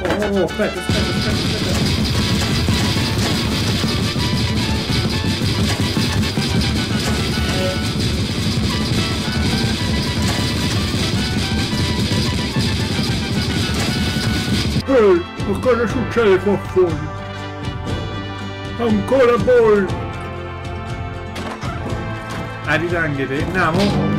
Oh, aspetta. Ehi, ma cosa succede qua fuori? Ancora poi! Arrivi anche te, andiamo!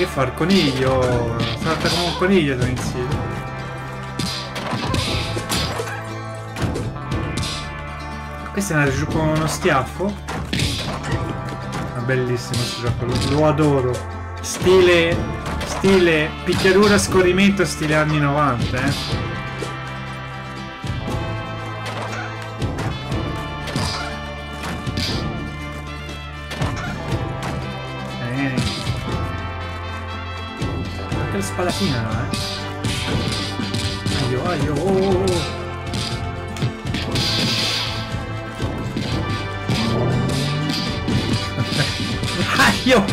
Che fa il coniglio? Salta come un coniglio Terence Hill. Questo è andato giù con uno schiaffo. Ah, bellissimo questo gioco, lo adoro. Stile picchiadura scorrimento stile anni 90, eh. Spadatina, eh? Aio, aio, oh, oh. Aio!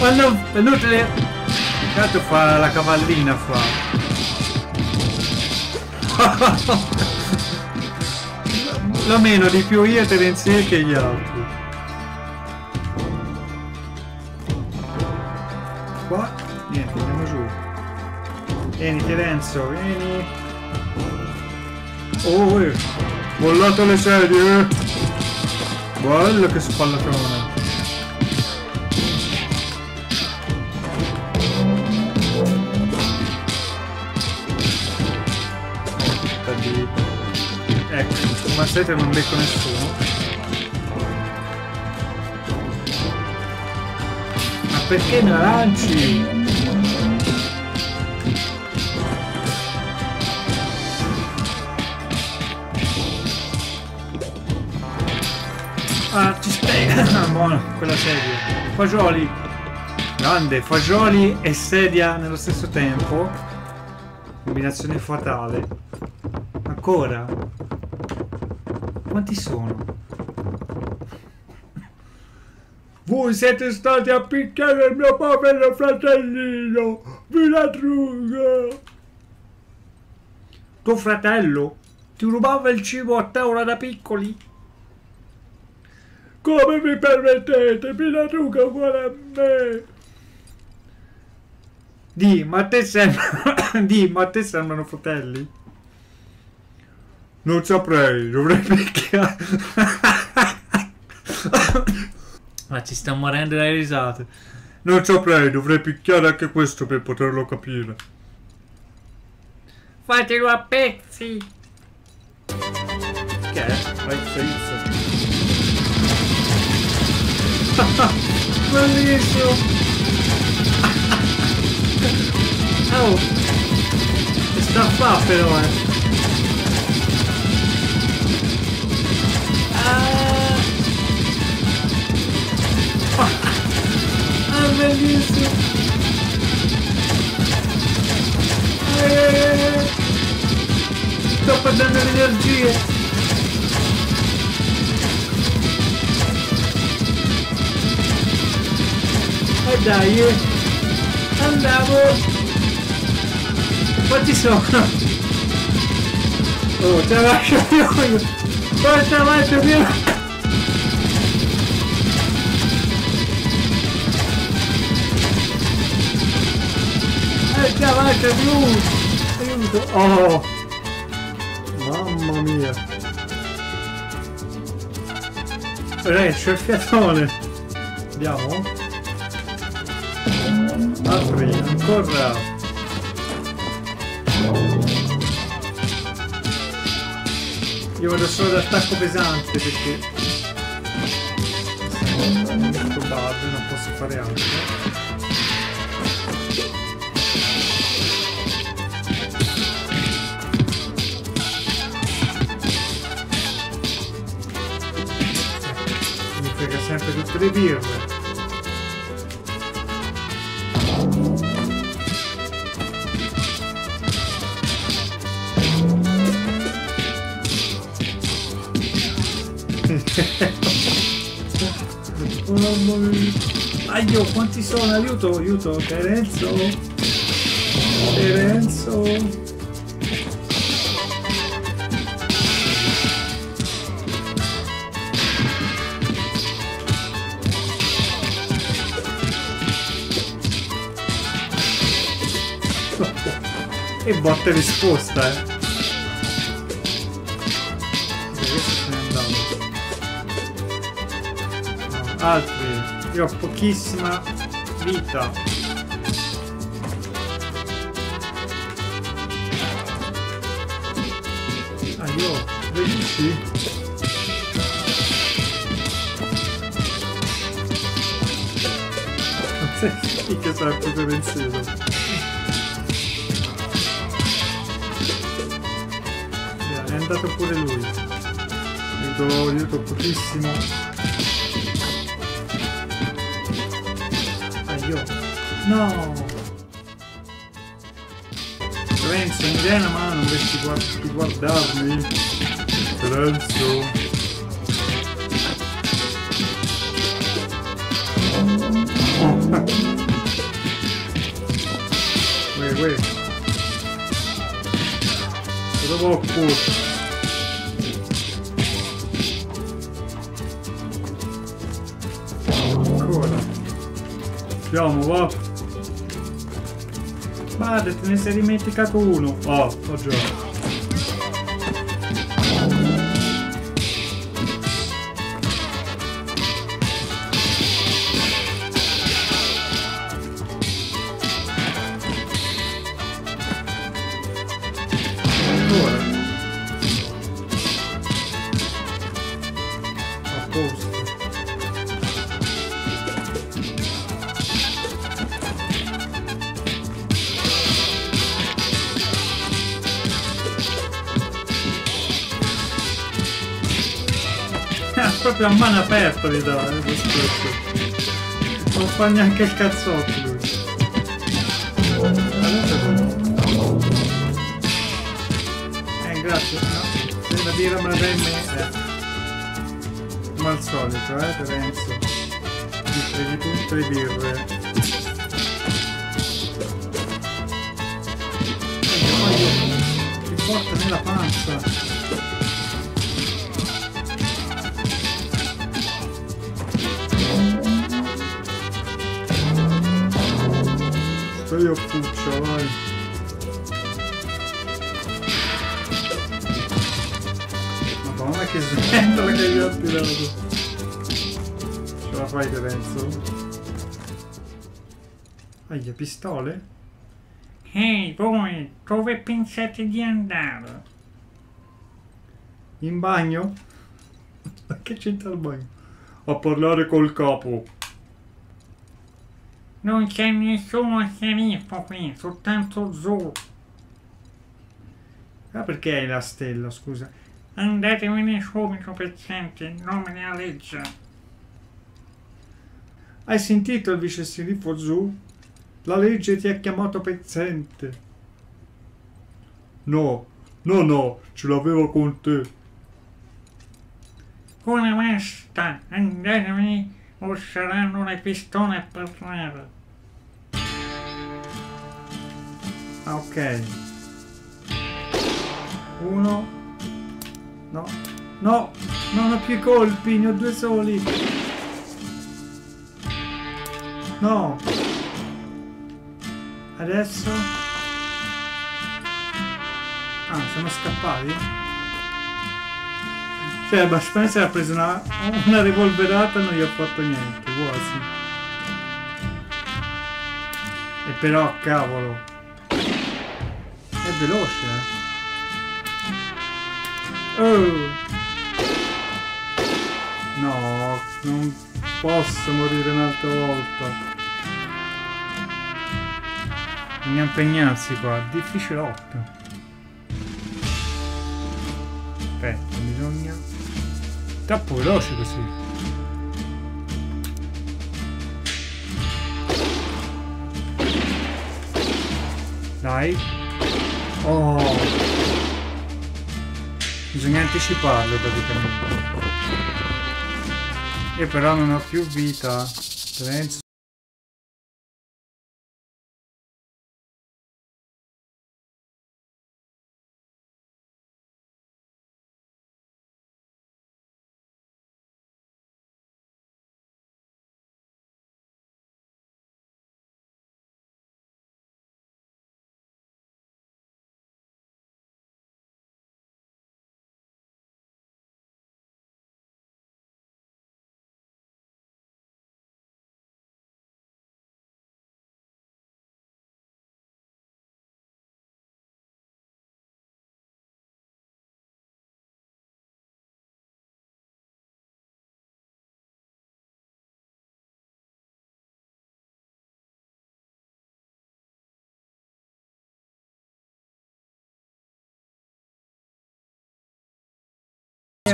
Ma no, è inutile! Intanto fa la cavallina, fa! La meno di più io e Terence Hill che gli altri. Qua? Niente, andiamo giù. Vieni Terenzo, vieni. Oh, bollato le sedie. Bello che spallatone. Ecco, ma siete non becco nessuno. Ma perché mi lanci? Ah, ci stai! Buono, quella sedia. Fagioli! Grande, fagioli e sedia nello stesso tempo. Combinazione fatale. Ancora? Quanti sono? Voi siete stati a picchiare il mio povero fratellino! Vi ladruga! Tuo fratello? Ti rubava il cibo a tavola da piccoli? Come vi permettete? Pilatruca uguale a me! Di, ma a te sembrano fratelli? Non saprei, dovrei picchiare. Ma ci sta morendo dalle risate. Non saprei, dovrei picchiare anche questo per poterlo capire. Fatelo a pezzi! Che è? Bellissimo! Oh! Sta a fa' però, eh! Ah! Ah, bellissimo! Sto perdendo le energie! E dai, andavo. Quanti sono? Oh, te la lascio io. Porta avanti mio. Porta avanti più. Aiuto. Oh. Mamma mia. Ragazzi, c'è il fiatone. Andiamo. Apri, ancora! Io vado solo d'attacco pesante perché... Sono bad, non posso fare altro. Mi frega sempre tutte le birre. Aio, quanti sono? Aiuto, aiuto, Terenzo. Terenzo. E botta risposta, eh. Altri, io ho pochissima vita. Ah, io, vedi? Sì, che sarà proprio pensiero. È andato pure lui. Aiuto pochissimo. No! Terenzo, mi dai una mano, dovresti guardarmi! Terenzo! Uè! Dove ho occupato? Andiamo, va! Guarda, te ne sei dimenticato uno! Oh, ho già! Ancora! A posto! Proprio a mano aperta gli dà, non fa neanche il cazzotto lui. Grazie, no? Se la birra me la dai me. Come al solito, Terenzo. Mi prendi tutte le birre. Ti porta nella panza. Io puccio, vai. Madonna che sventola che gli ho tirato. Ce la fai, Terenzo? Aia, pistole? Ehi, voi, dove pensate di andare? In bagno? Ma che c'entra il bagno? A parlare col capo. Non c'è nessuno sceriffo qui, soltanto Zoe. Ma perché hai la stella, scusa? Andatevene subito, pezzente, in nome della legge. Hai sentito il vice sceriffo Zoe? La legge ti ha chiamato pezzente. No, ce l'avevo con te. Ora basta, andatevene o saranno le pistole a parlare. Ah, ok. Uno. No. No! Non ho più colpi, ne ho due soli. No! Adesso. Ah, sono scappati? Cioè, Bud Spencer ha preso una revolverata e non gli ha fatto niente, quasi. E però, cavolo. È veloce, eh. Oh. No, non posso morire un'altra volta. Bisogna impegnarsi qua, difficilotto. Aspetta, bisogna... Troppo veloce così. Dai. Oh. Bisogna anticiparlo praticamente. E però non ho più vita. Terenzo.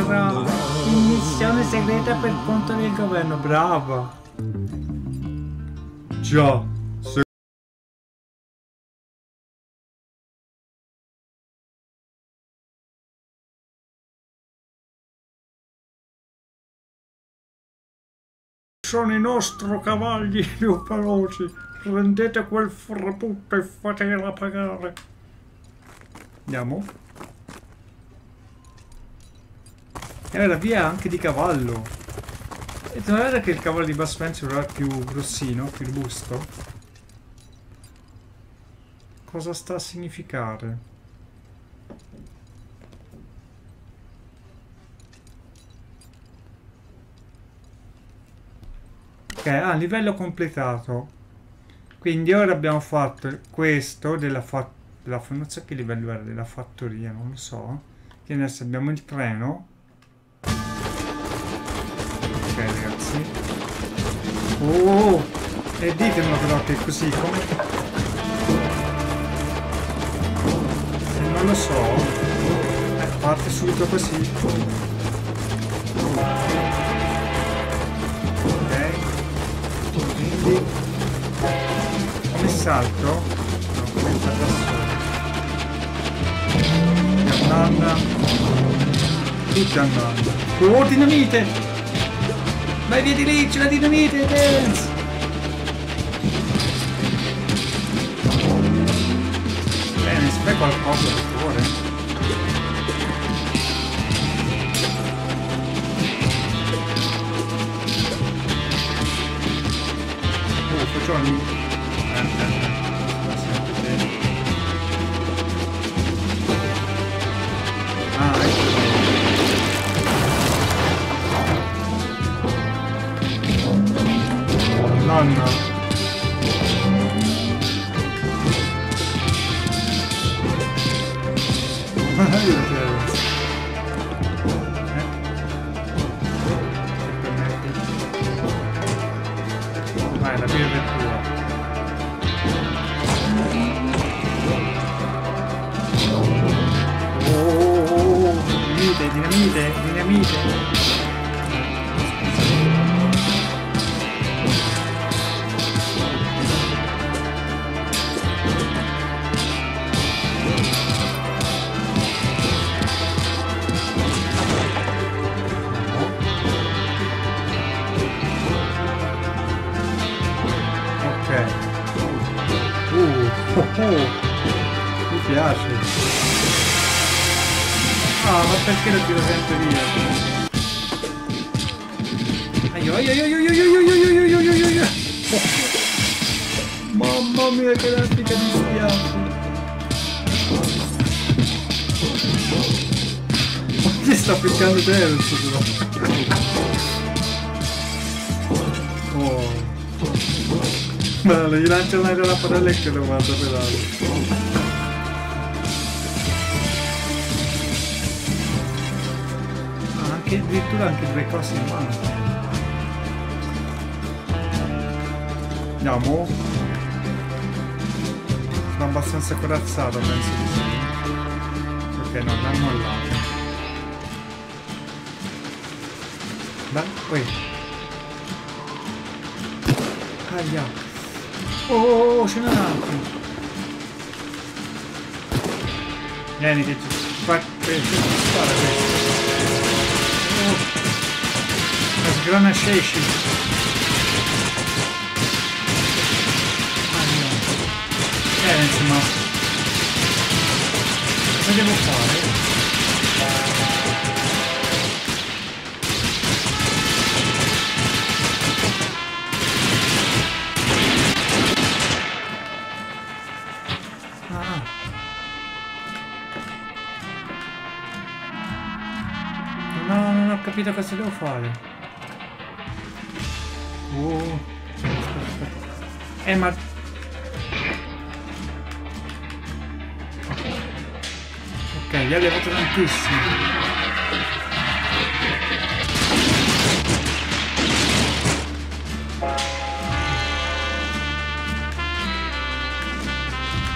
Brava. In missione segreta per conto del governo, brava. Già. Sono i nostri cavalli più veloci. Prendete quel frappucco e fatela pagare. Andiamo. Era la via anche di cavallo. E non era che il cavallo di Bud Spencer era più grossino, più robusto? Cosa sta a significare? Ok, ah, livello completato. Quindi ora abbiamo fatto questo della fattoria. Non so che livello era della fattoria, non lo so. E adesso abbiamo il treno. Ok ragazzi. Oh! E ditemelo però che è così come... Non lo so. Parte subito così. Ok. Quindi... Come salto? No, come salto adesso. Andando. Tutti andando. Oh, dinamite! Vai via di lì, c'è la dinamite, Terence! Bene, fai qualcosa per favore. Oh, facciamo lì. Ah, ecco. Nonna. Vai, la mia avventura. Oh, dinamite, dinamite, dinamite. Mi piace. Ah, ma perché lo tiro sempre via? Aiuto. Mamma mia che raffica di spiazzo. Ma che sta piccando Terzo però? Oh. Ma gli lancio l'aria alla padella e che lo manda a pedale. Ah, anche addirittura anche due cose in mano. Andiamo. Sono abbastanza corazzato, penso di sì. Ok, no, andiamo là. Dai, poi. Aia. Oh, ce n'è un altro! Vieni che ci spara questo! Grana Station. Ah no. Terence, ma cosa devo fare? Non ho capito cosa devo fare. Ma ok, li avevo tantissimi.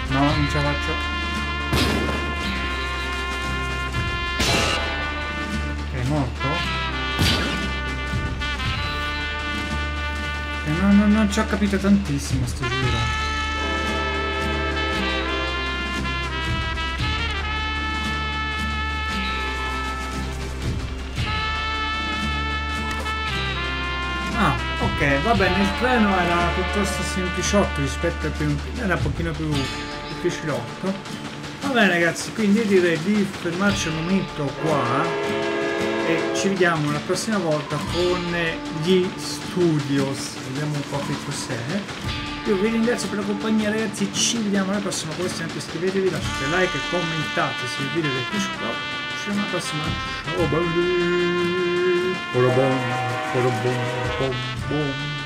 No, non ce la faccio. Non ci ho capito tantissimo sto giro. Ah, ok, va bene, il treno era piuttosto sempliciotto rispetto al primo, era un pochino più difficilotto. Va bene ragazzi, quindi io direi di fermarci un momento qua. E ci vediamo la prossima volta con gli studios, vediamo un po' che cos'è. Io vi ringrazio per la compagnia ragazzi, ci vediamo alla prossima, come sempre iscrivetevi, lasciate like e commentate se il video vi è piaciuto. Ci vediamo alla prossima, ciao bambini.